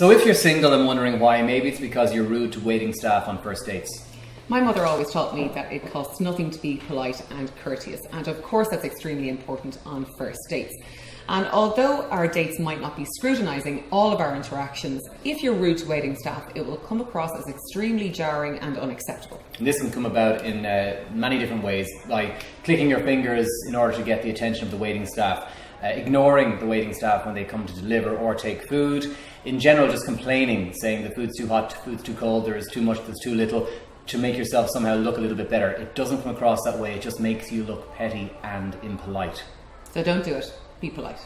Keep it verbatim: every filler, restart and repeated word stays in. So if you're single and wondering why, maybe it's because you're rude to waiting staff on first dates. My mother always taught me that it costs nothing to be polite and courteous, and of course that's extremely important on first dates. And although our dates might not be scrutinizing all of our interactions, if you're rude to waiting staff, it will come across as extremely jarring and unacceptable. And this can come about in uh, many different ways, like clicking your fingers in order to get the attention of the waiting staff, uh, ignoring the waiting staff when they come to deliver or take food, in general just complaining, saying the food's too hot, the food's too cold, there is too much, there's too little, to make yourself somehow look a little bit better. It doesn't come across that way, it just makes you look petty and impolite. So don't do it. Be polite.